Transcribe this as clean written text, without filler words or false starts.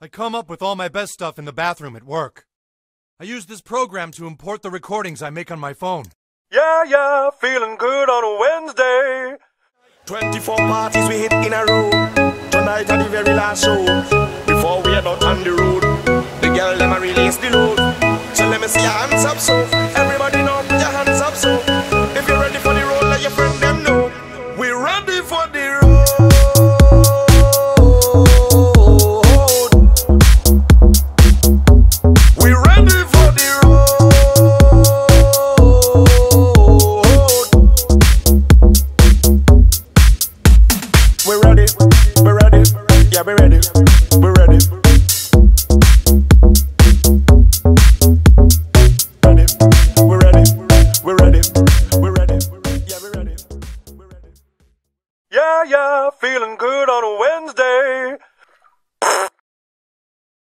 I come up with all my best stuff in the bathroom at work. I use this program to import the recordings I make on my phone. Yeah, yeah, feeling good on a Wednesday. 24 parties we hit in a row. Tonight at the very last show. Before we are out on the road, the girl never release the load. So let me see your hands up, so everybody know, put your hands up, so if you're ready for the road, let your friend them know. We're ready for the road. Feeling good on a Wednesday.